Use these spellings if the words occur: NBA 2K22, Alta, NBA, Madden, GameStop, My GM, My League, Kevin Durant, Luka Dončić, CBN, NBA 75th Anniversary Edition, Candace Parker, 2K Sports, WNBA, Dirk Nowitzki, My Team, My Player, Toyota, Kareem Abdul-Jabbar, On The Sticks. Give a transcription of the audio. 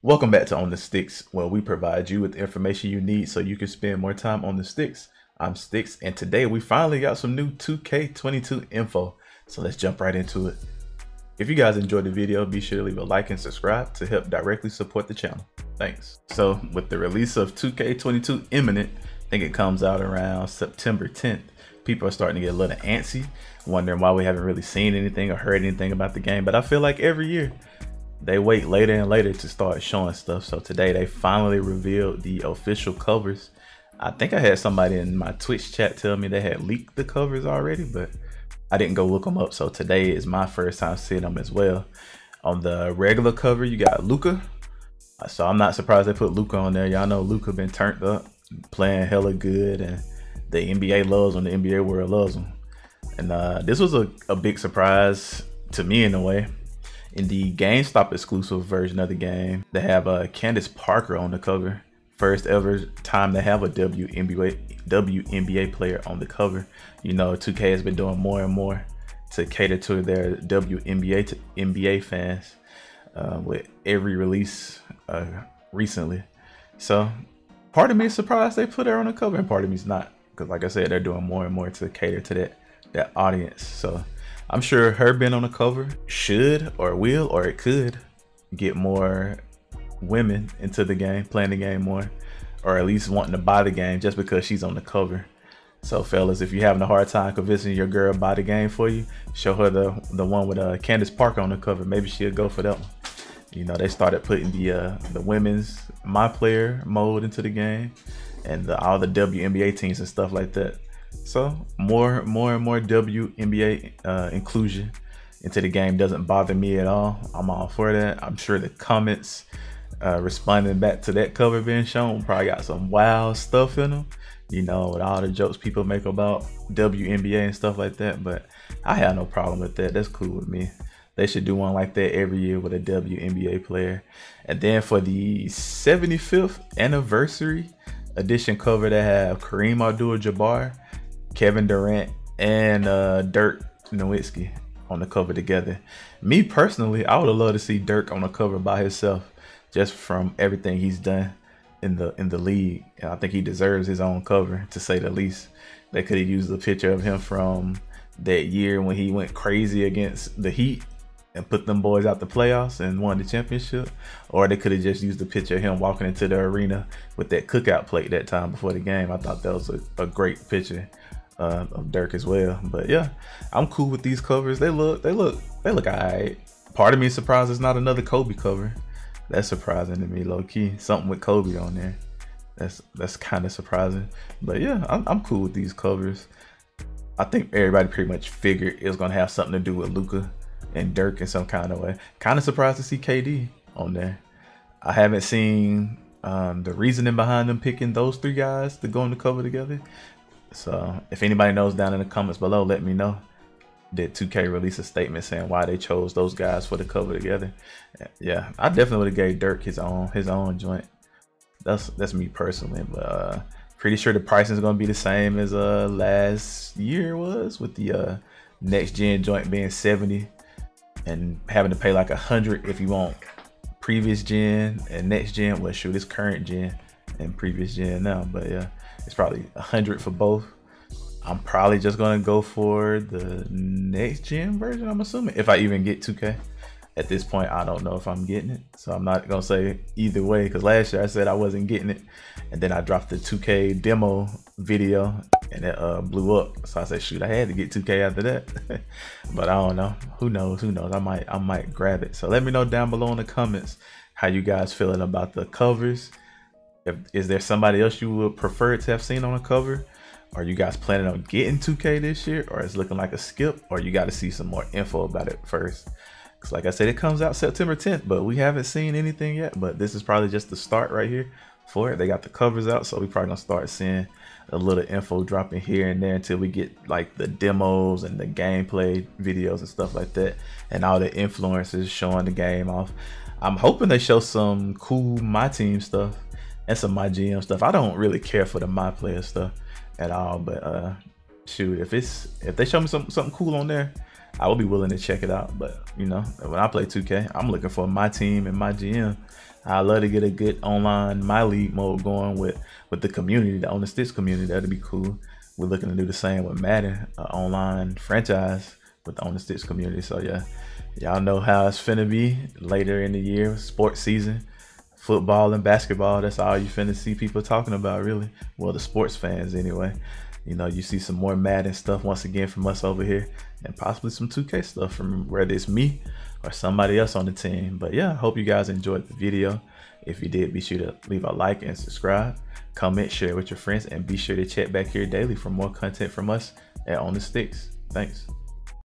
Welcome back to On The Sticks, where we provide you with the information you need so you can spend more time on the sticks. I'm Sticks, and today we finally got some new 2K22 info, so let's jump right into it. If you guys enjoyed the video, be sure to leave a like and subscribe to help directly support the channel. Thanks. So with the release of 2K22 imminent, I think it comes out around September 10th. People are starting to get a little antsy, wondering why we haven't really seen anything or heard anything about the game, but I feel like every year they wait later and later to start showing stuff. So today they finally revealed the official covers. I think I had somebody in my Twitch chat tell me they had leaked the covers already, but I didn't go look them up. So today is my first time seeing them as well. On the regular cover, you got Luka. So I'm not surprised they put Luka on there. Y'all know Luka been turned up, playing hella good, and the NBA loves him, the NBA world loves him. And this was a big surprise to me in a way. In the GameStop exclusive version of the game, they have Candace Parker on the cover. First ever time they have a WNBA player on the cover. You know, 2K has been doing more and more to cater to their WNBA fans with every release recently. So part of me is surprised they put her on the cover, and part of me is not, because like I said, they're doing more and more to cater to that audience. So I'm sure her being on the cover should or will, or it could get more women into the game, playing the game more, or at least wanting to buy the game just because she's on the cover. So fellas, if you're having a hard time convincing your girl to buy the game for you, show her the one with Candace Parker on the cover. Maybe she'll go for that one. You know, they started putting the women's My Player mode into the game, and all the WNBA teams and stuff like that. So more and more WNBA inclusion into the game doesn't bother me at all. I'm all for that. I'm sure the comments responding back to that cover being shown probably got some wild stuff in them, you know, with all the jokes people make about WNBA and stuff like that. But I have no problem with that. That's cool with me. They should do one like that every year with a WNBA player. And then for the 75th anniversary edition cover, they have Kareem Abdul-Jabbar, Kevin Durant, and Dirk Nowitzki on the cover together. Me personally, I would have loved to see Dirk on the cover by himself, just from everything he's done in the league. And I think he deserves his own cover, to say the least. They could have used a picture of him from that year when he went crazy against the Heat and put them boys out the playoffs and won the championship, or they could have just used a picture of him walking into the arena with that cookout plate that time before the game. I thought that was a great picture of Dirk as well. But yeah, I'm cool with these covers. They look all right. Part of me is surprised it's not another Kobe cover. That's surprising to me, low key. Something with Kobe on there. That's kind of surprising. But yeah, I'm cool with these covers. I think everybody pretty much figured it was gonna have something to do with Luka and Dirk in some kind of way. Kind of surprised to see KD on there. I haven't seen the reasoning behind them picking those three guys to go on the cover together. So if anybody knows down in the comments below, let me know. Did 2K release a statement saying why they chose those guys for the cover together? Yeah, I definitely would have gave Dirk his own joint. That's me personally, but pretty sure the pricing is gonna be the same as last year was, with the next gen joint being 70. And having to pay like 100 if you want previous gen and next gen. Well, shoot, it's current gen and previous gen now, but yeah, it's probably 100 for both. I'm probably just gonna go for the next gen version, I'm assuming, if I even get 2K. At this point, I don't know if I'm getting it, so I'm not gonna say either way, because last year I said I wasn't getting it, and then I dropped the 2K demo video and it blew up, so I said, shoot, I had to get 2K after that. But I don't know, who knows, I might grab it. So let me know down below in the comments how you guys feeling about the covers. Is there somebody else you would prefer to have seen on a cover? Are you guys planning on getting 2K this year, or it's looking like a skip, or you got to see some more info about it first? Because like I said, it comes out September 10th, but we haven't seen anything yet. But this is probably just the start right here for it. They got the covers out, so we probably gonna start seeing a little info dropping here and there until we get like the demos and the gameplay videos and stuff like that, and all the influencers showing the game off. I'm hoping they show some cool My Team stuff and some My GM stuff. I don't really care for the My Player stuff at all, but shoot, if they show me something cool on there, I will be willing to check it out. But you know, when I play 2K, I'm looking for My Team and My GM. I love to get a good online My League mode going with the community, the On The Sticks community. That'd be cool. We're looking to do the same with Madden, an online franchise with the On The Sticks community. So yeah, y'all know how it's finna be later in the year, sports season. Football and basketball, that's all you finna see people talking about, really. Well, the sports fans anyway. You know, you see some more Madden stuff once again from us over here, and possibly some 2K stuff from whether it's me or somebody else on the team. But yeah, I hope you guys enjoyed the video. If you did, be sure to leave a like and subscribe, comment, share with your friends, and be sure to check back here daily for more content from us at On The Sticks. Thanks.